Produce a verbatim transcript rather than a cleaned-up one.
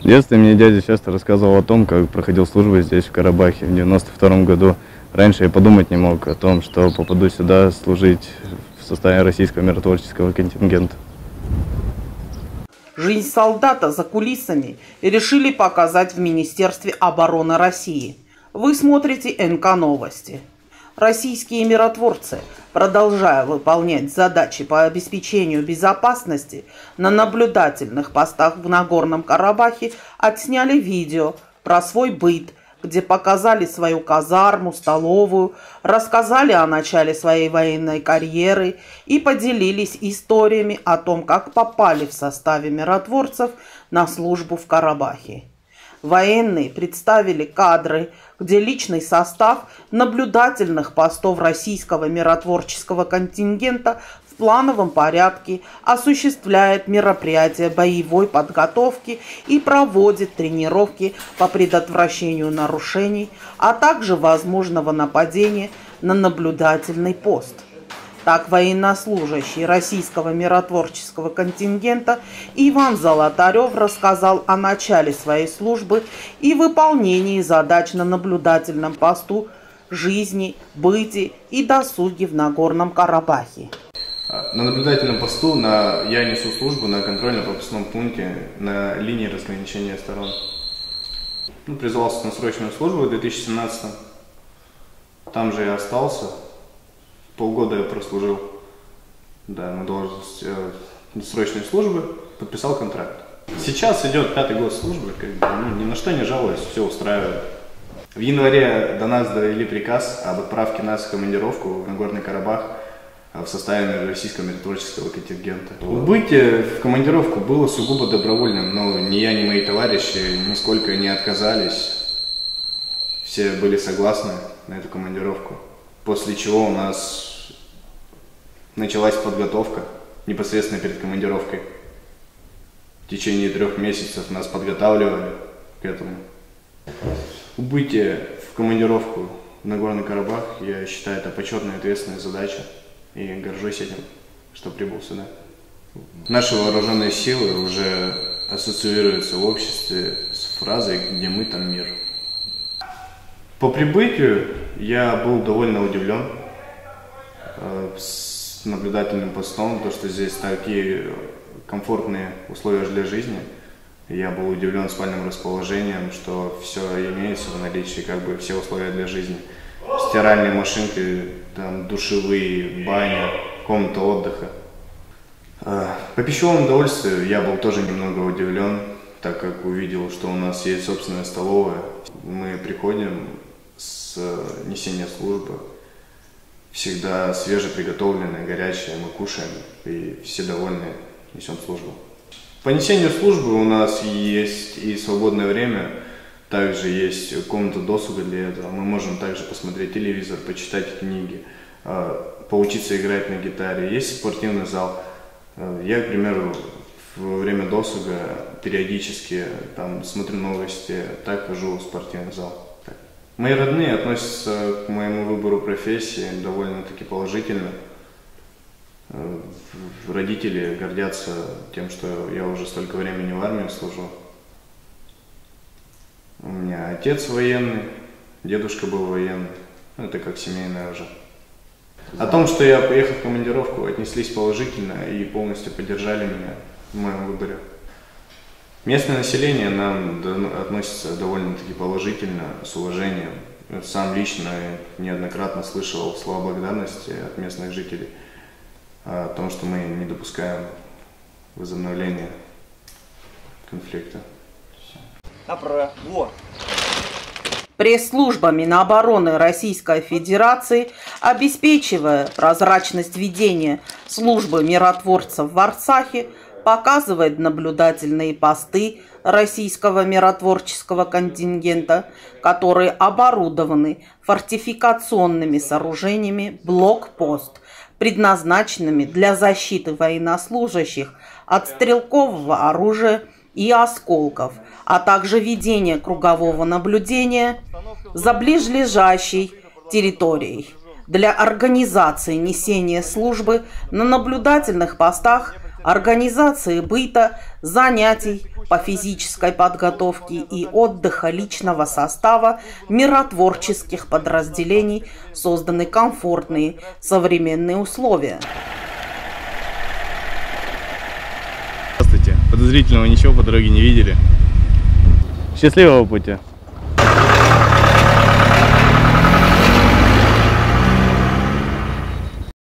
В детстве мне дядя часто рассказывал о том, как проходил службу здесь, в Карабахе, в девяносто втором году. Раньше я подумать не мог о том, что попаду сюда служить в составе российского миротворческого контингента. Жизнь солдата за кулисами решили показать в Министерстве обороны России. Вы смотрите эн ка Новости. Российские миротворцы, продолжая выполнять задачи по обеспечению безопасности, на наблюдательных постах в Нагорном Карабахе отсняли видео про свой быт, где показали свою казарму, столовую, рассказали о начале своей военной карьеры и поделились историями о том, как попали в составе миротворцев на службу в Карабахе. Военные представили кадры, где личный состав наблюдательных постов российского миротворческого контингента в плановом порядке осуществляет мероприятия боевой подготовки и проводит тренировки по предотвращению нарушений, а также возможного нападения на наблюдательный пост. Так, военнослужащий российского миротворческого контингента Иван Золотарев рассказал о начале своей службы и выполнении задач на наблюдательном посту, жизни, быте и досуге в Нагорном Карабахе. На наблюдательном посту на... я несу службу на контрольно-пропускном пункте на линии разграничения сторон. Ну, призвался на срочную службу в две тысячи семнадцатом. Там же и остался. Полгода я прослужил, да, на должность э, срочной службы, подписал контракт. Сейчас идет пятый год службы, как бы, ну, ни на что не жалуюсь, все устраивает. В январе до нас довели приказ об отправке нас в командировку в Нагорный Карабах в составе российского миротворческого контингента. Убытие в командировку было сугубо добровольным, но ни я, ни мои товарищи нисколько не отказались. Все были согласны на эту командировку. После чего у нас началась подготовка непосредственно перед командировкой. В течение трех месяцев нас подготавливали к этому. Убытие в командировку в Нагорный Карабах, я считаю, это почетная и ответственная задача. И горжусь этим, что прибыл сюда. Наши вооруженные силы уже ассоциируются в обществе с фразой «где мы, там мир». По прибытию я был довольно удивлен э, с наблюдательным постом, то, что здесь такие комфортные условия для жизни. Я был удивлен спальным расположением, что все имеется в наличии, как бы все условия для жизни. Стиральные машинки, там, душевые, баня, комната отдыха. Э, по пищевому удовольствию я был тоже немного удивлен, так как увидел, что у нас есть собственная столовая. Мы приходим с несения службы, всегда свежеприготовленное, горячее, мы кушаем и все довольны, несем службу. По несению службы у нас есть и свободное время, также есть комната досуга для этого. Мы можем также посмотреть телевизор, почитать книги, поучиться играть на гитаре. Есть спортивный зал. Я, к примеру, во время досуга периодически там смотрю новости, так хожу в спортивный зал. Мои родные относятся к моему выбору профессии довольно-таки положительно. Родители гордятся тем, что я уже столько времени в армии служу. У меня отец военный, дедушка был военный. Это как семейное уже. О том, что я поехал в командировку, отнеслись положительно и полностью поддержали меня в моем выборе. Местное население нам относится довольно-таки положительно, с уважением. Сам лично неоднократно слышал слова благодарности от местных жителей о том, что мы не допускаем возобновления конфликта. Пресс-служба Минобороны Российской Федерации, обеспечивая прозрачность ведения службы миротворцев в Арцахе, показывает наблюдательные посты российского миротворческого контингента, которые оборудованы фортификационными сооружениями «Блокпост», предназначенными для защиты военнослужащих от стрелкового оружия и осколков, а также ведения кругового наблюдения за ближлежащей территорией. Для организации несения службы на наблюдательных постах организации быта, занятий по физической подготовке и отдыха личного состава миротворческих подразделений созданы комфортные современные условия. Здравствуйте. Подозрительного ничего по дороге не видели. Счастливого пути!